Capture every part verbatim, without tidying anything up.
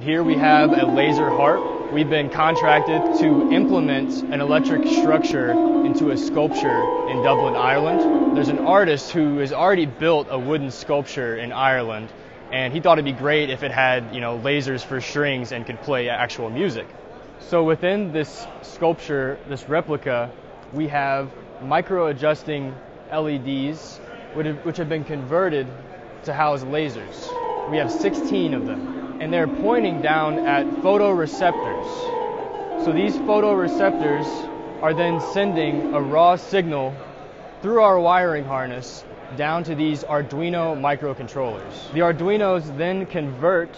Here we have a laser harp. We've been contracted to implement an electric structure into a sculpture in Dublin, Ireland. There's an artist who has already built a wooden sculpture in Ireland, and he thought it'd be great if it had, you know, lasers for strings and could play actual music. So within this sculpture, this replica, we have micro-adjusting L E Ds, which have been converted to house lasers. We have sixteen of them. And they're pointing down at photoreceptors. So these photoreceptors are then sending a raw signal through our wiring harness down to these Arduino microcontrollers. The Arduinos then convert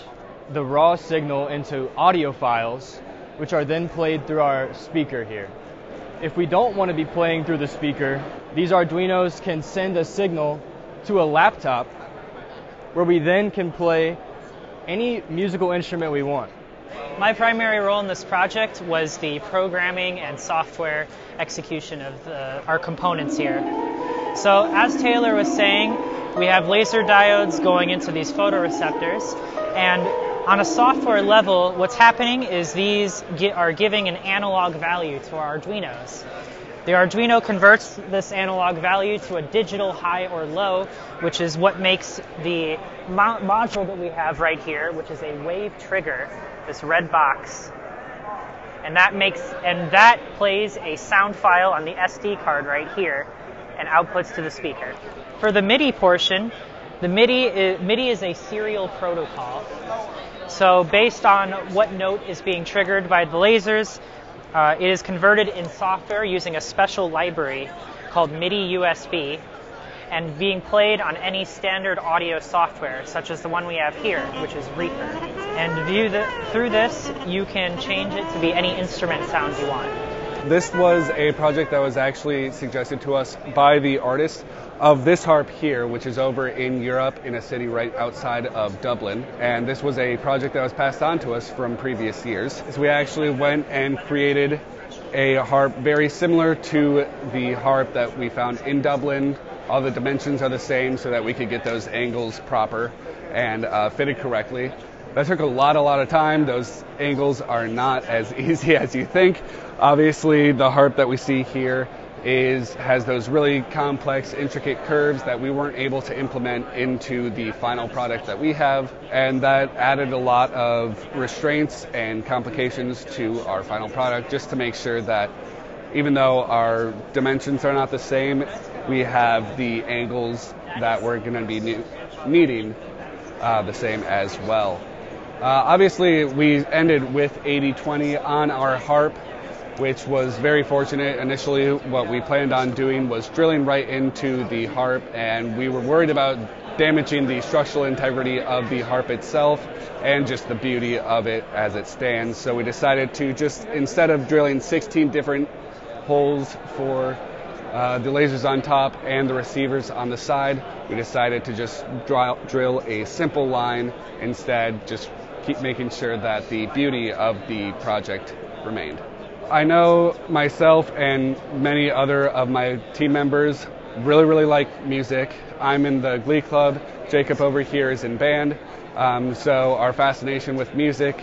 the raw signal into audio files, which are then played through our speaker here. If we don't want to be playing through the speaker, these Arduinos can send a signal to a laptop where we then can play any musical instrument we want. My primary role in this project was the programming and software execution of the, our components here. So as Taylor was saying, we have laser diodes going into these photoreceptors, and on a software level, what's happening is these are giving an analog value to our Arduinos. The Arduino converts this analog value to a digital high or low, which is what makes the mo module that we have right here, which is a wave trigger, this red box. And that makes, and that plays a sound file on the S D card right here and outputs to the speaker. For the MIDI portion, the MIDI is, MIDI is a serial protocol. So based on what note is being triggered by the lasers, Uh, it is converted in software using a special library called MIDI U S B and being played on any standard audio software, such as the one we have here, which is Reaper. And view the, through this, you can change it to be any instrument sound you want. This was a project that was actually suggested to us by the artist of this harp here, which is over in Europe in a city right outside of Dublin. And this was a project that was passed on to us from previous years. So we actually went and created a harp very similar to the harp that we found in Dublin. All the dimensions are the same so that we could get those angles proper and uh, fitted correctly. That took a lot, a lot of time. Those angles are not as easy as you think. Obviously, the harp that we see here is has those really complex, intricate curves that we weren't able to implement into the final product that we have, and that added a lot of restraints and complications to our final product, just to make sure that even though our dimensions are not the same, we have the angles that we're going to be ne needing uh, the same as well. Uh, obviously, we ended with eighty twenty on our harp, which was very fortunate. Initially, what we planned on doing was drilling right into the harp, and we were worried about damaging the structural integrity of the harp itself and just the beauty of it as it stands. So we decided to just, instead of drilling sixteen different holes for uh, the lasers on top and the receivers on the side, we decided to just draw, drill a simple line instead, just keep making sure that the beauty of the project remained. I know myself and many other of my team members really, really like music. I'm in the Glee Club. Jacob over here is in band. Um, so our fascination with music,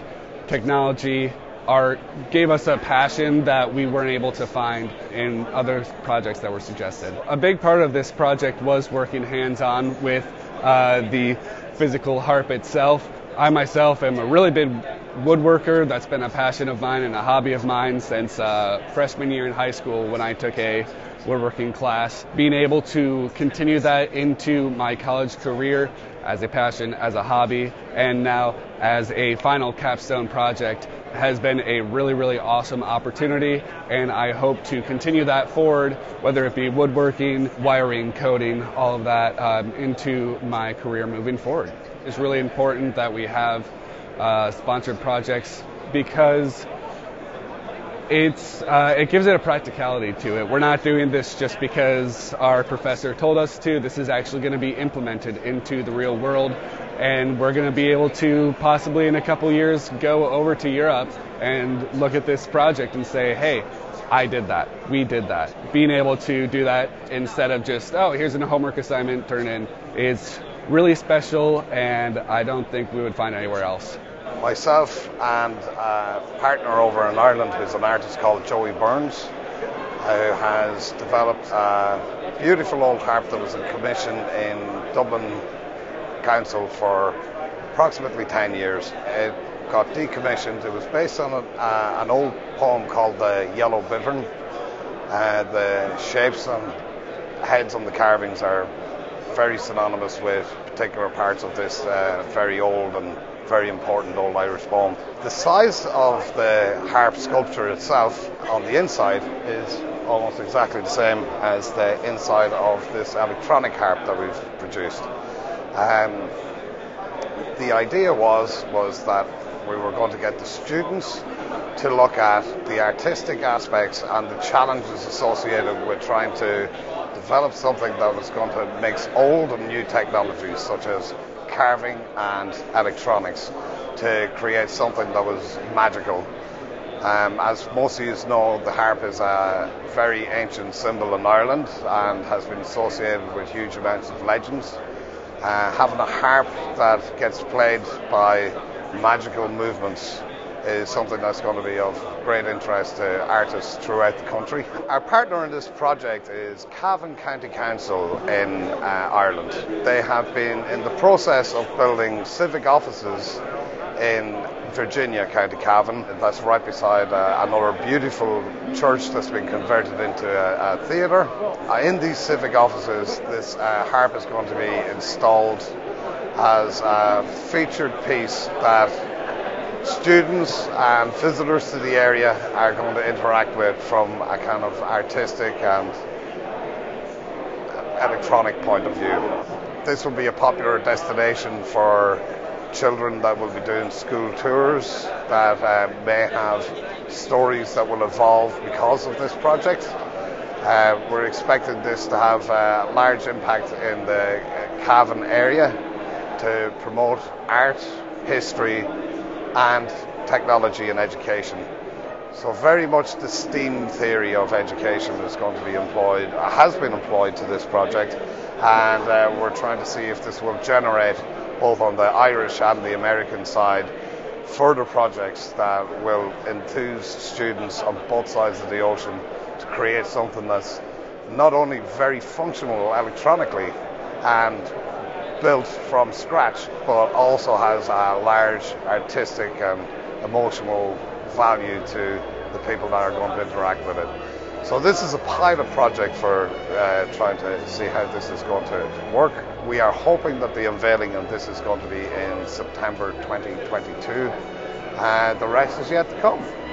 technology, art gave us a passion that we weren't able to find in other projects that were suggested. A big part of this project was working hands-on with uh, the physical harp itself. I myself am a really big woodworker. That's been a passion of mine and a hobby of mine since uh, freshman year in high school when I took a woodworking class. Being able to continue that into my college career as a passion, as a hobby, and now as a final capstone project has been a really, really awesome opportunity, and I hope to continue that forward, whether it be woodworking, wiring, coding, all of that um, into my career moving forward. It's really important that we have Uh, sponsored projects because it's uh, it gives it a practicality to it. We're not doing this just because our professor told us to. This is actually going to be implemented into the real world, and we're going to be able to possibly in a couple years go over to Europe and look at this project and say, hey, I did that. We did that. Being able to do that instead of just, oh, here's a homework assignment, turn in, is really special, and I don't think we would find anywhere else. myself and a partner over in Ireland who's an artist called Joey Burns, who has developed a beautiful old harp that was in commission in Dublin Council for approximately ten years. It got decommissioned. It was based on a, uh, an old poem called The Yellow Bittern. Uh, the shapes and heads on the carvings are very synonymous with particular parts of this uh, very old and very important old Irish poem. The size of the harp sculpture itself on the inside is almost exactly the same as the inside of this electronic harp that we've produced. Um, the idea was, was that we were going to get the students to look at the artistic aspects and the challenges associated with trying to develop something that was going to mix old and new technologies such as carving and electronics to create something that was magical. Um, as most of you know, the harp is a very ancient symbol in Ireland and has been associated with huge amounts of legends. Uh, having a harp that gets played by magical movements is something that's going to be of great interest to artists throughout the country. Our partner in this project is Cavan County Council in uh, Ireland. They have been in the process of building civic offices in Virginia, County Cavan. That's right beside uh, another beautiful church that's been converted into a, a theatre. Uh, in these civic offices, this uh, harp is going to be installed as a featured piece that students and visitors to the area are going to interact with from a kind of artistic and electronic point of view. This will be a popular destination for children that will be doing school tours that uh, may have stories that will evolve because of this project. Uh, we're expecting this to have a large impact in the Cavan area to promote art, history, and technology and education. So very much the STEAM theory of education is going to be employed, has been employed to this project, and uh, we're trying to see if this will generate, both on the Irish and the American side, further projects that will enthuse students on both sides of the ocean to create something that's not only very functional electronically and built from scratch, but also has a large artistic and emotional value to the people that are going to interact with it. So this is a pilot project for uh, trying to see how this is going to work. We are hoping that the unveiling of this is going to be in September twenty twenty-two. Uh, the rest is yet to come.